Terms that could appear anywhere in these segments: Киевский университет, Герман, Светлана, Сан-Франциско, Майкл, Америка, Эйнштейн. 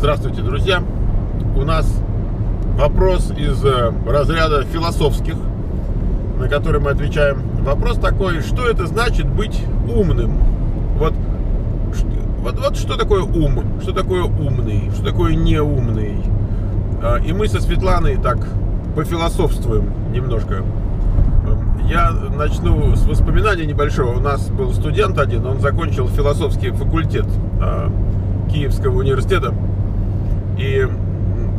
Здравствуйте, друзья! У нас вопрос из разряда философских, на который мы отвечаем. Вопрос такой: что это значит быть умным? Вот что такое ум? Что такое умный? Что такое неумный? И мы со Светланой так пофилософствуем немножко. Я начну с воспоминания небольшого. У нас был студент один, он закончил философский факультет Киевского университета. И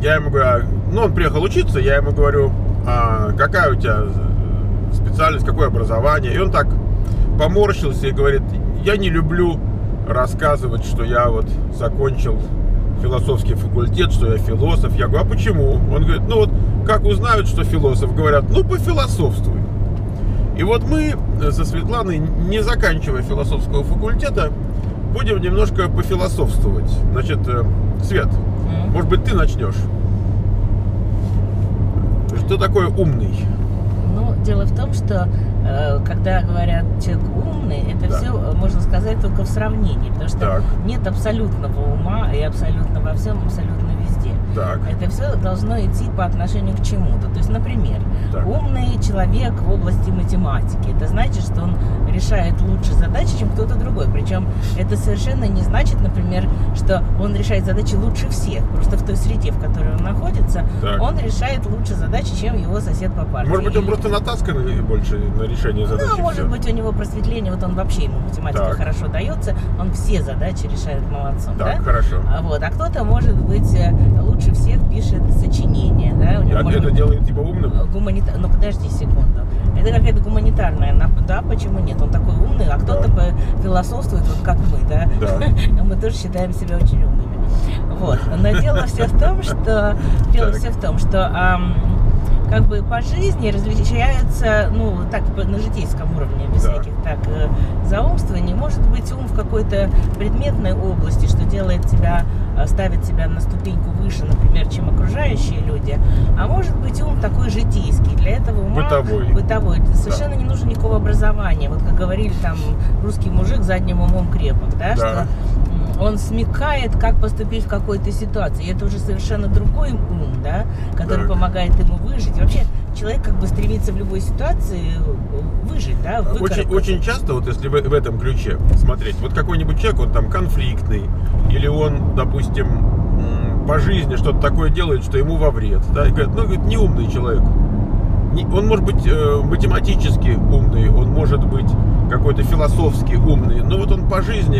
я ему говорю, он приехал учиться, я ему говорю, какая у тебя специальность, какое образование. И он так поморщился и говорит: я не люблю рассказывать, что я вот закончил философский факультет, что я философ. Я говорю: а почему? Он говорит: ну вот как узнают, что философ? Говорят: ну пофилософствуй. И вот мы со Светланой, не заканчивая философского факультета, будем немножко пофилософствовать. Значит, Свет, может быть, ты начнешь? Что такое умный? Ну, дело в том, что когда говорят человек умный, это все можно сказать только в сравнении, потому что нет абсолютного ума и абсолютно во всем, абсолютно везде. Это все должно идти по отношению к чему-то. То есть, например, умный человек в области математики. Это значит, что он решает лучше задачи, чем кто-то другой. Причем это совершенно не значит, например, что он решает задачи лучше всех. Просто в той среде, в которой он находится, он решает лучше задачи, чем его сосед по партии. Может быть, он просто натаскан больше на решение задач? Ну, может быть, у него просветление. Вот он вообще, ему математика хорошо дается. Он все задачи решает молодцом. Хорошо. А кто-то, может быть, лучше всех пишет сочинение, у него, это делает типа умным? Ну подожди секунду, это какая-то гуманитарная, почему нет, он такой умный, а кто-то философствует, вот как мы, мы тоже считаем себя очень умными, но дело все в том, что, как бы по жизни различаются, так на житейском уровне, без всяких заумствований. Может быть, ум в какой-то предметной области, что делает тебя, ставит тебя на ступеньку выше, например, чем окружающие люди. А может быть, ум такой житейский. Для этого ума бытовой. Совершенно не нужно никакого образования. Вот как говорили там, русский мужик задним умом крепок, что он смекает, как поступить в какой-то ситуации. И это уже совершенно другой ум, который помогает ему выжить. И вообще человек как бы стремится в любой ситуации выжить, Очень часто, вот если в этом ключе смотреть, вот какой-нибудь человек, он там конфликтный, или он, допустим, по жизни что-то такое делает, что ему во вред, и говорят, не умный человек. Он может быть математически умный, он может быть какой-то философски умный, но вот он по жизни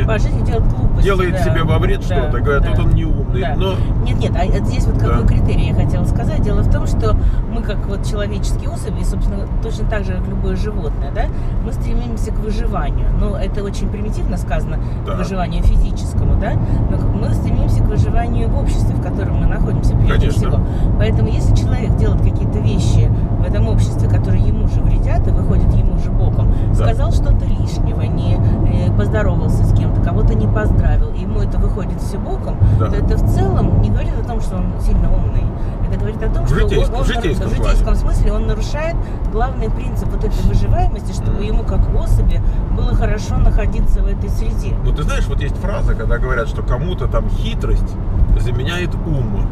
делает глупости, себе во вред что-то, говорят, вот он не умный. Нет, а здесь вот какой критерий я хотела сказать. Дело в том, что мы как вот человеческие особи, собственно, точно так же, как любое животное, мы стремимся к выживанию. Ну, это очень примитивно сказано, к выживанию физическому, но мы стремимся к выживанию в обществе, в котором мы находимся, прежде всего. Поэтому если человек делает какие-то вещи в этом обществе, которые ему же вредят и выходят ему же боком, сказал что-то лишнего, не поздоровался с кем-то, кого-то не поздравил, и ему это выходит все боком, то это в целом не говорит о том, что он сильно умный. Это говорит о том, что в житейском смысле он нарушает главный принцип вот этой выживаемости, чтобы ему как особи было хорошо находиться в этой среде. Ну ты знаешь, вот есть фраза, когда говорят, что кому-то там хитрость заменяет ум.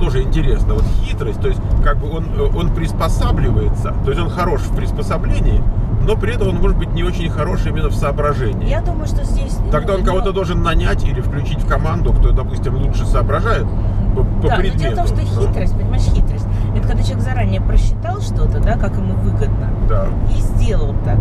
Тоже интересно. Вот хитрость, то есть как бы он приспосабливается, то есть он хорош в приспособлении, но при этом он может быть не очень хорош именно в соображении. Я думаю, что здесь... Тогда он кого-то должен нанять или включить в команду, кто, допустим, лучше соображает по предмету. Дело в том, что хитрость, понимаешь, хитрость. Это когда человек заранее просчитал что-то, как ему выгодно, и сделал так,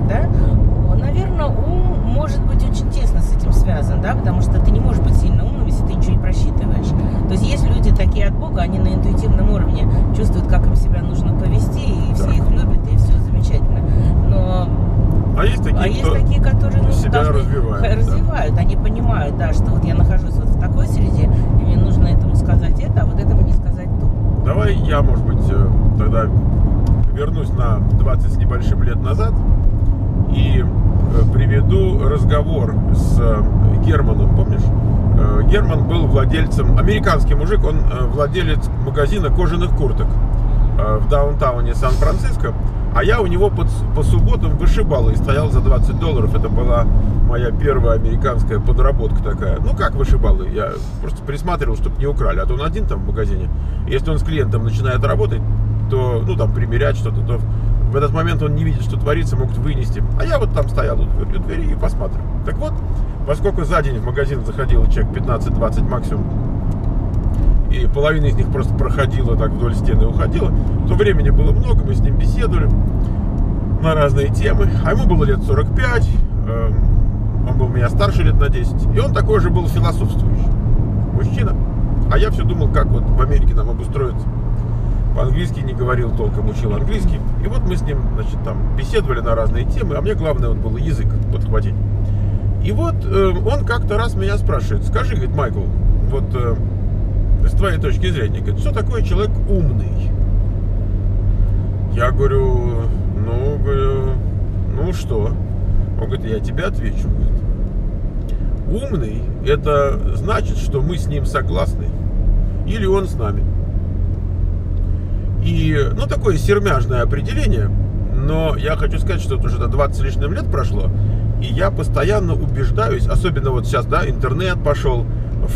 Наверное, ум может быть очень тесно с этим связан, потому что ты не можешь быть сильно умным, если ты ничего не просчитываешь. То есть есть люди такие от Бога, они на интуитивном уровне чувствуют, как им себя нужно повести, и все их любят, и все замечательно. Но... А есть такие, которые себя развивают. Они понимают, что вот я нахожусь вот в такой среде, и мне нужно этому сказать это, а вот этому не сказать то. Давай я, может быть, тогда вернусь на 20 с небольшим лет назад и приведу разговор с Германом, помнишь? Герман был владельцем, американский мужик, он владелец магазина кожаных курток в даунтауне Сан-Франциско. А я у него по субботам вышибал и стоял за $20. Это была моя первая американская подработка такая. Ну как вышибалы, я просто присматривал, чтобы не украли. А то он один там в магазине. Если он с клиентом начинает работать, то, ну там примерять что-то, то в этот момент он не видит, что творится, могут вынести. А я вот там стоял у двери и посматривал. Так вот, поскольку за день в магазин заходило человек 15-20 максимум, и половина из них просто проходила так вдоль стены и уходила, то времени было много, мы с ним беседовали на разные темы. А ему было лет 45, он был у меня старше лет на 10, и он такой же был философствующий мужчина. А я все думал, как вот в Америке нам обустроиться. По-английски не говорил толком, учил английский. И вот мы с ним, значит, там беседовали на разные темы, а мне главное вот было язык подхватить. И вот он как-то раз меня спрашивает: скажи, говорит, Майкл, вот... с твоей точки зрения, говорит, что такое человек умный? Я говорю, ну что? Он говорит, я тебе отвечу. Говорит, умный — это значит, что мы с ним согласны, или он с нами. И, ну, такое сермяжное определение, но я хочу сказать, что это уже 20 с лишним лет прошло, и я постоянно убеждаюсь, особенно вот сейчас, да, интернет пошел,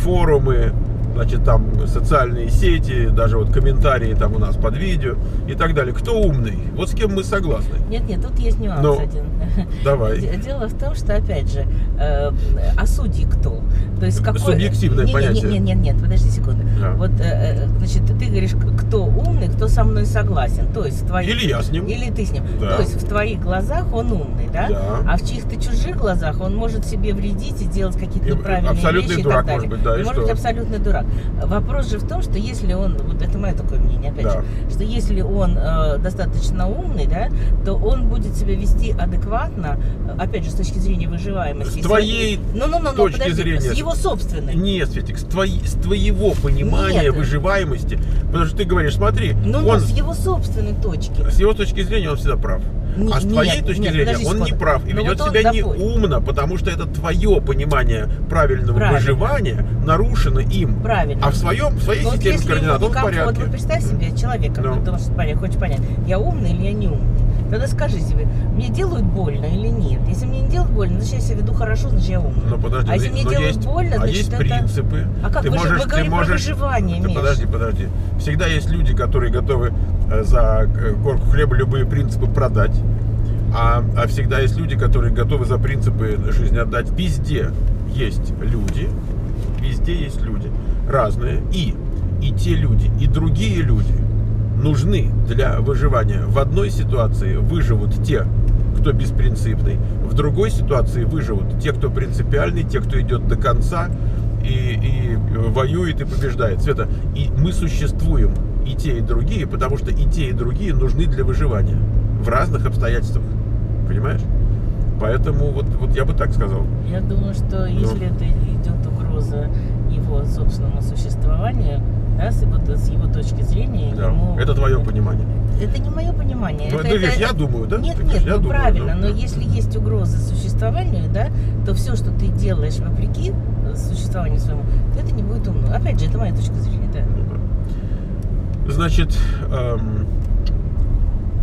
форумы, значит, там социальные сети, даже вот комментарии там у нас под видео и так далее. Кто умный? Вот с кем мы согласны. Нет, тут есть нюанс один. Давай. Дело в том, что, опять же, а судьи кто? То есть какой... Субъективное понятие. Нет, подожди секунду. Да. Вот, значит, ты говоришь, кто умный, кто со мной согласен. То есть в твоих... Или я с ним. Или ты с ним. Да. То есть в твоих глазах он умный, да? Да. А в чьих-то чужих глазах он может себе вредить и делать какие-то неправильные вещи и так далее. Абсолютный дурак может быть, да, и может быть абсолютный дурак. Вопрос же в том, что если он, вот это мое такое мнение, опять же, что если он достаточно умный, да, то он будет себя вести адекватно, опять же, с точки зрения выживаемости. С твоей точки зрения. С его собственной. Нет, Светик, с твоего понимания выживаемости, потому что ты говоришь, смотри, он с его собственной точки. С его точки зрения он всегда прав. А с твоей точки зрения он не прав и ведет себя неумно, потому что это твое понимание правильного выживания нарушено им. Правильно. А в своей системе координат он в порядке. Вот вы представь себе человека, потому что хочешь понять, я умный или я не умный. Тогда скажи себе, мне делают больно или нет? Если мне не делают больно, значит, я себя веду хорошо, значит, я умный. Но подожди, а если мне делают больно, значит, есть это... принципы. А как? Мы говорим про выживание, Миша. Подожди. Всегда есть люди, которые готовы за корку хлеба любые принципы продать. А всегда есть люди, которые готовы за принципы жизни отдать. Везде есть люди. Разные. И те люди, и другие люди нужны для выживания. В одной ситуации выживут те, кто беспринципный, в другой ситуации выживут те, кто принципиальный, те, кто идет до конца и воюет и побеждает. Света, и мы существуем, и те, и другие, потому что и те, и другие нужны для выживания в разных обстоятельствах. Понимаешь? Поэтому вот я бы так сказал. Я думаю, что если это идет угроза его собственному существованию, да, с его точки зрения... Да. Ему... Это твое понимание. Это не мое понимание. Ну, это, видишь, я думаю, да? Нет, правильно. Но если есть угроза существованию, да, то все, что ты делаешь вопреки существованию своему, то это не будет умно. Опять же, это моя точка зрения, да. Значит,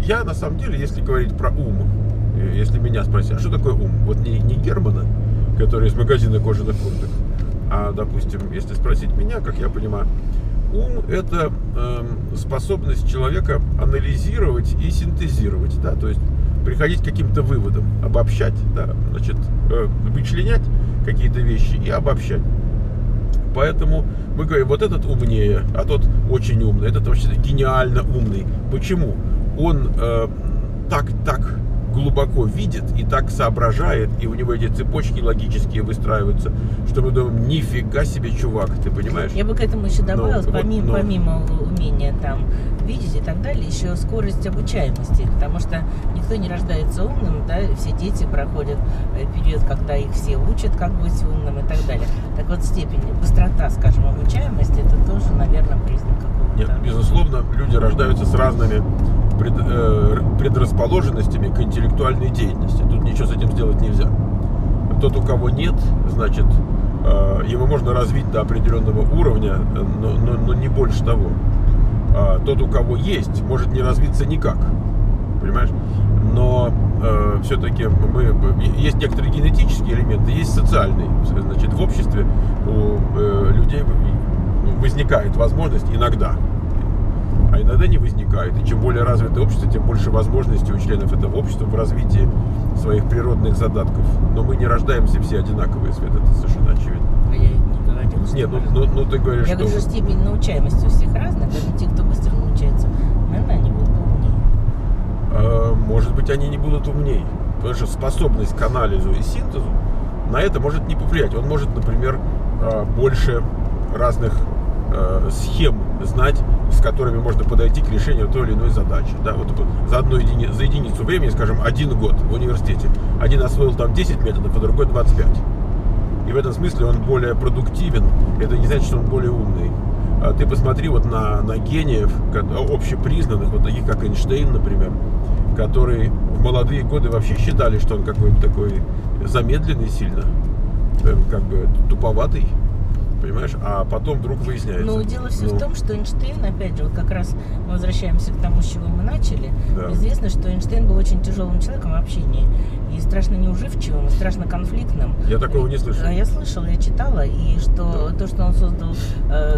я на самом деле, если говорить про ум, если меня спросят, а что такое ум? Вот не Германа, который из магазина кожаных курток, а, допустим, если спросить меня, как я понимаю, ум – это способность человека анализировать и синтезировать, да, то есть приходить к каким-то выводам, обобщать, да, значит, вычленять какие-то вещи и обобщать. Поэтому мы говорим, вот этот умнее, а тот очень умный, этот вообще гениально умный. Почему? Он так глубоко видит и так соображает, и у него эти цепочки логические выстраиваются, что мы думаем, нифига себе, чувак, ты понимаешь? Я бы к этому еще добавила, помимо умения там видеть и так далее, еще скорость обучаемости, потому что никто не рождается умным, да, все дети проходят период, когда их все учат, как быть умным и так далее. Так вот, степень, быстрота, скажем, обучаемости, это тоже, наверное, признак какого-то... Нет, безусловно, люди рождаются с разными предрасположенностями к интеллектуальной деятельности. Тут ничего с этим сделать нельзя. Тот, у кого нет, значит, его можно развить до определенного уровня, но не больше того. Тот, у кого есть, может не развиться никак. понимаешь? Но все-таки есть некоторые генетические элементы, есть социальные. Значит, в обществе у людей возникает возможность иногда, а иногда не возникает. И чем более развитое общество, тем больше возможностей у членов этого общества в развитии своих природных задатков. Но мы не рождаемся все одинаковые, Света, это совершенно очевидно. Нет, ну ты говоришь, я что... Я говорю, степень научаемости у всех разная, поэтому те, кто быстро научается, наверное, они будут умнее. Может быть, они не будут умнее, потому что способность к анализу и синтезу на это может не повлиять. Он может, например, больше разных схем знать, с которыми можно подойти к решению той или иной задачи. Да, вот за единицу времени, скажем, один год в университете, один освоил там 10 методов, а другой 25. И в этом смысле он более продуктивен. Это не значит, что он более умный. А ты посмотри вот на гениев, общепризнанных, вот таких как Эйнштейн, например, которые в молодые годы вообще считали, что он какой-то такой замедленный сильно, как бы туповатый, понимаешь? А потом вдруг выясняется. Но дело все в том, что Эйнштейн, опять же, вот как раз мы возвращаемся к тому, с чего мы начали. Да. Известно, что Эйнштейн был очень тяжелым человеком в общении. И страшно неуживчивым, и страшно конфликтным. Я такого не слышал. Я слышала, я читала, и что да. То, что он создал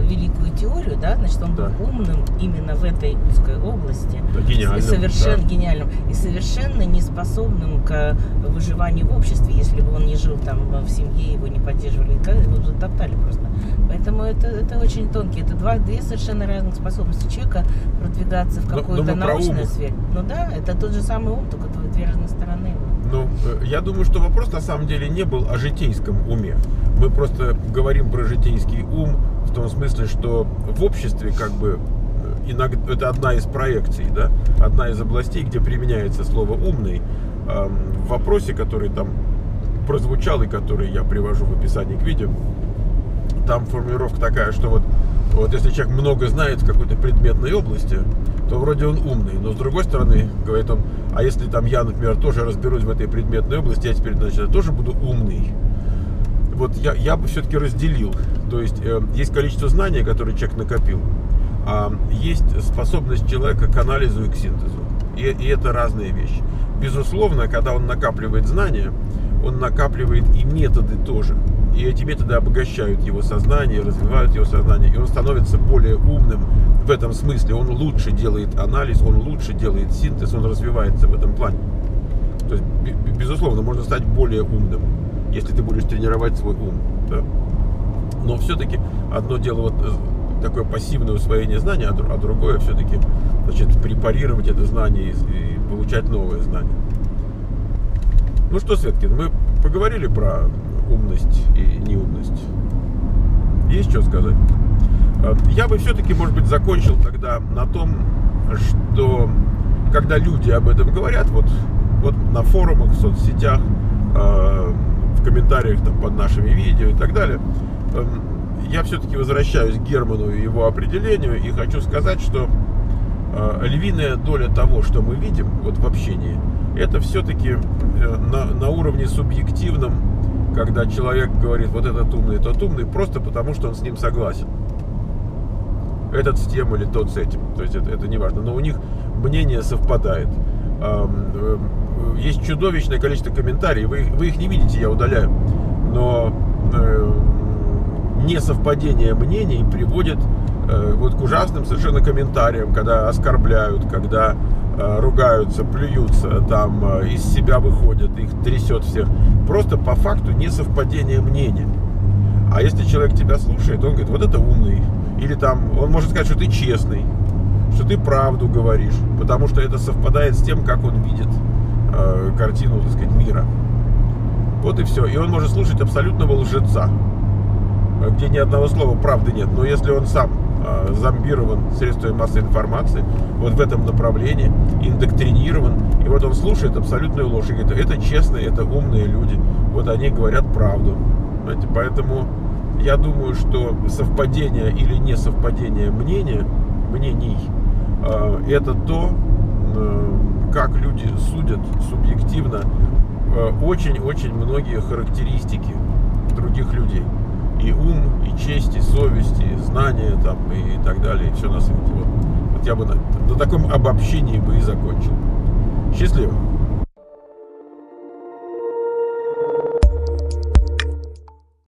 великую теорию, да, значит, он да. был умным именно в этой узкой области. Да, гениальным. И совершенно да. гениальным. И совершенно неспособным к выживанию в обществе, если бы он не жил там в семье, его не поддерживали, его затоптали просто. Поэтому это очень тонкие, это две совершенно разных способности человека продвигаться в какую-то научную сферу. Ну да, это тот же самый ум, только две разные стороны его. Ну, я думаю, что вопрос на самом деле не был о житейском уме. Мы просто говорим про житейский ум в том смысле, что в обществе как бы иногда это одна из проекций, да, одна из областей, где применяется слово «умный». В вопросе, который там прозвучал и который я привожу в описании к видео, там формулировка такая, что вот если человек много знает в какой-то предметной области, то вроде он умный, но с другой стороны, говорит он, а если там я, например, тоже разберусь в этой предметной области, я теперь, значит, я тоже буду умный. Вот я бы все-таки разделил. То есть есть количество знаний, которые человек накопил, а есть способность человека к анализу и к синтезу. И это разные вещи. Безусловно, когда он накапливает знания, он накапливает и методы тоже. И эти методы обогащают его сознание, развивают его сознание, и он становится более умным в этом смысле. Он лучше делает анализ, он лучше делает синтез, он развивается в этом плане. То есть, безусловно, можно стать более умным, если ты будешь тренировать свой ум. Да? Но все-таки одно дело вот такое пассивное усвоение знания, а другое все-таки, значит, препарировать это знание и получать новое знание. Ну что, Светкин, мы поговорили про умность и неумность. Есть что сказать? Я бы все-таки, может быть, закончил тогда на том, что когда люди об этом говорят, вот на форумах, в соцсетях, в комментариях там, под нашими видео и так далее, я все-таки возвращаюсь к Герману и его определению и хочу сказать, что львиная доля того, что мы видим вот в общении, это все-таки на уровне субъективном, когда человек говорит, вот этот умный, тот умный, просто потому, что он с ним согласен. Этот с тем или тот с этим. То есть это не важно. Но у них мнение совпадает. Есть чудовищное количество комментариев. Вы их не видите, я удаляю. Но несовпадение мнений приводит вот к ужасным совершенно комментариям, когда оскорбляют, когда ругаются, плюются, там из себя выходят, их трясет всех. Просто по факту несовпадение мнений. А если человек тебя слушает, он говорит, вот это умный. Или там, он может сказать, что ты честный, что ты правду говоришь, потому что это совпадает с тем, как он видит картину, так сказать, мира. Вот и все. И он может слушать абсолютного лжеца, где ни одного слова правды нет. Но если он сам зомбирован средствами массовой информации, вот в этом направлении, индоктринирован, и вот он слушает абсолютную ложь и говорит, это честные, это умные люди, вот они говорят правду. Понимаете? Поэтому я думаю, что совпадение или несовпадение мнений, это то, как люди судят субъективно очень-очень многие характеристики других людей. И ум, и честь, и совесть, и знания там, и так далее, и все на свете. Вот я бы на таком обобщении бы и закончил. Счастливо!